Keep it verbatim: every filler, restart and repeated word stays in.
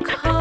Look.